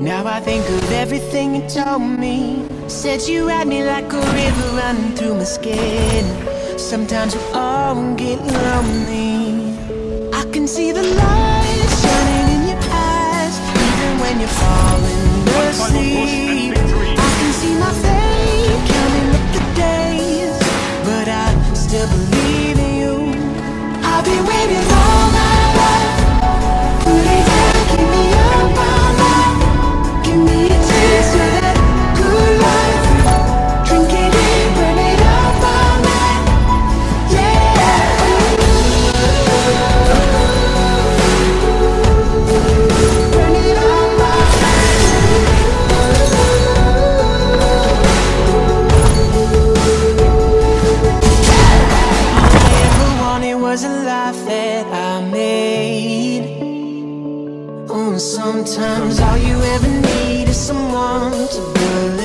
Now I think of everything you told me. Said you had me like a river running through my skin. Sometimes we all get lonely. I can see the light shining in your eyes, even when you're falling asleep. I can see my fate counting up the days, but I still believe in you. I'll be waiting all my life. Put it down, give me all my life. Give me a taste of that good life. Drink it in, burn it up all night. Yeah. Burn it up all night. All I ever wanted was a life that I made. Oh, sometimes all you ever need is someone to believe.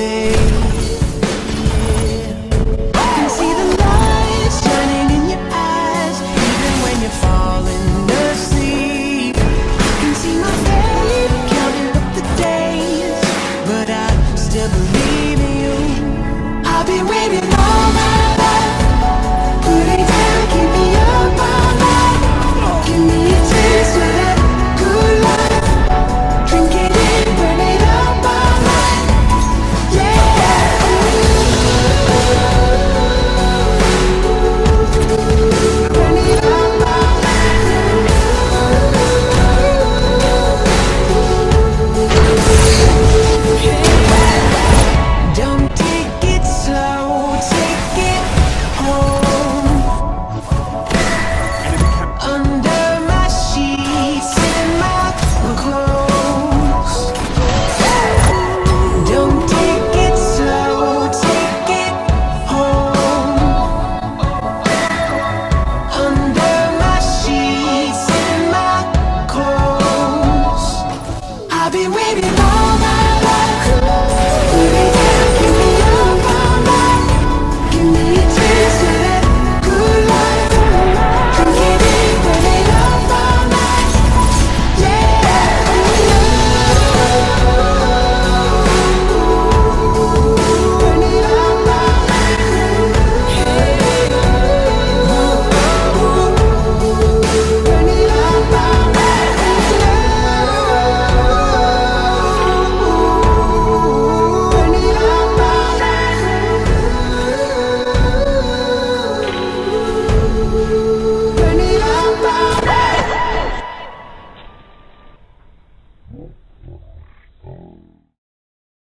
I've been waiting all my life.